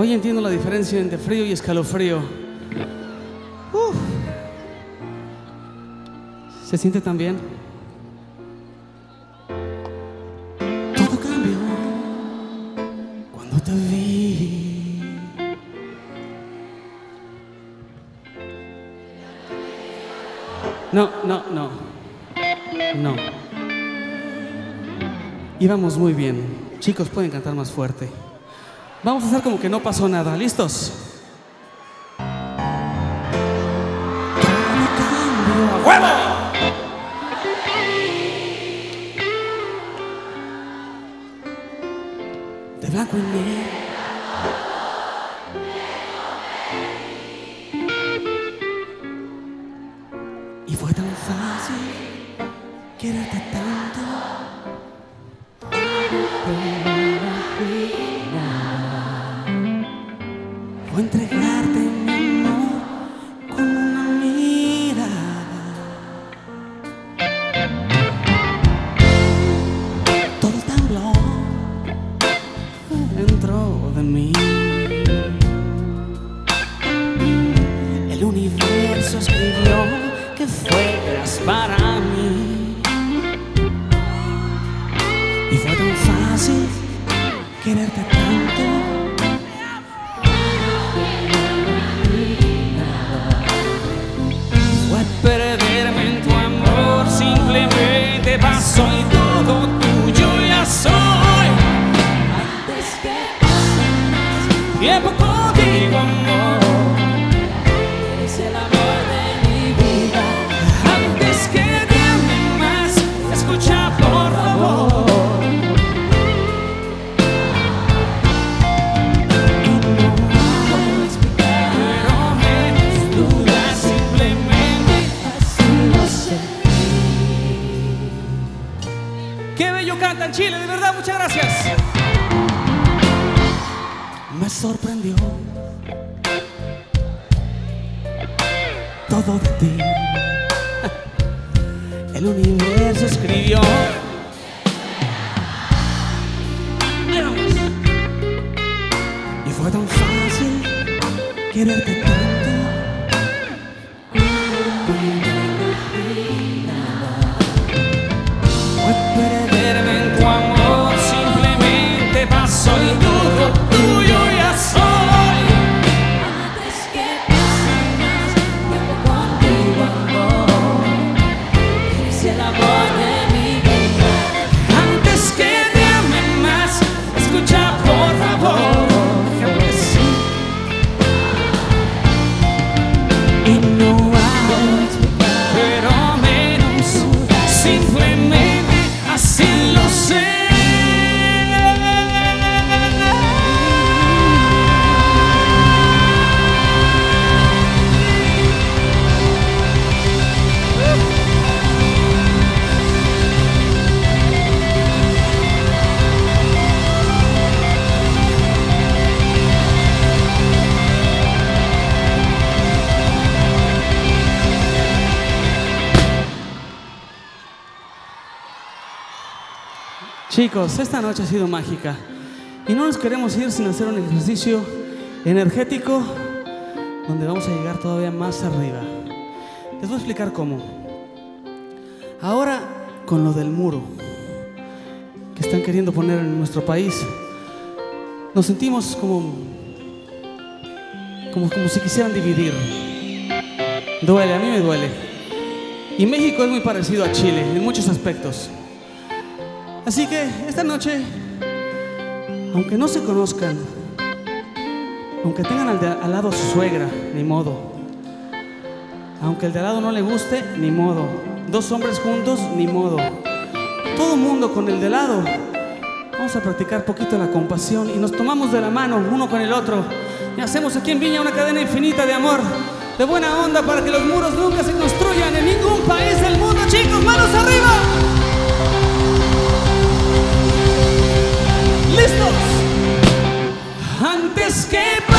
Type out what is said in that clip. Hoy entiendo la diferencia entre frío y escalofrío. Uf. ¿Se siente tan bien? Todo cambió cuando te vi. No. Íbamos muy bien. Chicos, pueden cantar más fuerte. Vamos a hacer como que no pasó nada. ¿Listos? ¡Huevo! De blanco y negro. Y fue tan fácil quererte tanto. O entregarte mi amor con una mirada. Todo tembló dentro de mí. El universo escribió que fueras para mí. Y fue tan fácil quererte tanto. Fue perderme en tu amor. Simplemente pasó y todo tuyo ya soy. Antes que pase tiempo contigo, amor, eres el amor de mi vida. Antes que dame más, escucha por favor. Cantan Chile, de verdad, muchas gracias. Me sorprendió todo de ti. El universo escribió. Y fue tan fácil quererte tanto. Soy todo tuyo, ya soy. Antes que pasen más tiempo contigo, amor, eres el amor de mi vida. Antes que te amen más, escucha por favor. Y no hago explicar, pero menos, simplemente así lo sé. Chicos, esta noche ha sido mágica y no nos queremos ir sin hacer un ejercicio energético donde vamos a llegar todavía más arriba. Les voy a explicar cómo. Ahora, con lo del muro que están queriendo poner en nuestro país, nos sentimos como si quisieran dividir. Duele, a mí me duele. Y México es muy parecido a Chile en muchos aspectos. Así que esta noche, aunque no se conozcan, aunque tengan al lado a su suegra, ni modo. Aunque el de al lado no le guste, ni modo. Dos hombres juntos, ni modo. Todo mundo con el de al lado. Vamos a practicar poquito la compasión y nos tomamos de la mano uno con el otro. Y hacemos aquí en Viña una cadena infinita de amor, de buena onda, para que los muros nunca se construyan en ningún país del mundo. Chicos, manos arriba. ¡Listos! Antes que